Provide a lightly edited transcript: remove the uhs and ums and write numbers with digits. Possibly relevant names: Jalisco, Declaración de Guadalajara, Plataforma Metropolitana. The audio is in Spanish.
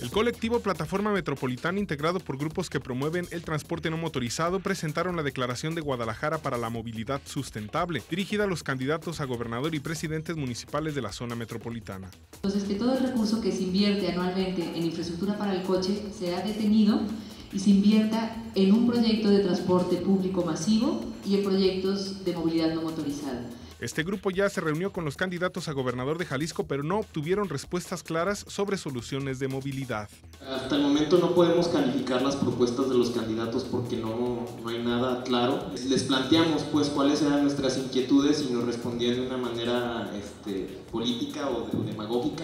El colectivo Plataforma Metropolitana, integrado por grupos que promueven el transporte no motorizado, presentaron la Declaración de Guadalajara para la Movilidad Sustentable, dirigida a los candidatos a gobernador y presidentes municipales de la zona metropolitana. Entonces, que todo el recurso que se invierte anualmente en infraestructura para el coche sea detenido y se invierta en un proyecto de transporte público masivo y en proyectos de movilidad no motorizada. Este grupo ya se reunió con los candidatos a gobernador de Jalisco, pero no obtuvieron respuestas claras sobre soluciones de movilidad. Hasta el momento no podemos calificar las propuestas de los candidatos porque no hay nada claro. Les planteamos pues cuáles eran nuestras inquietudes y nos respondían de una manera política o demagógica.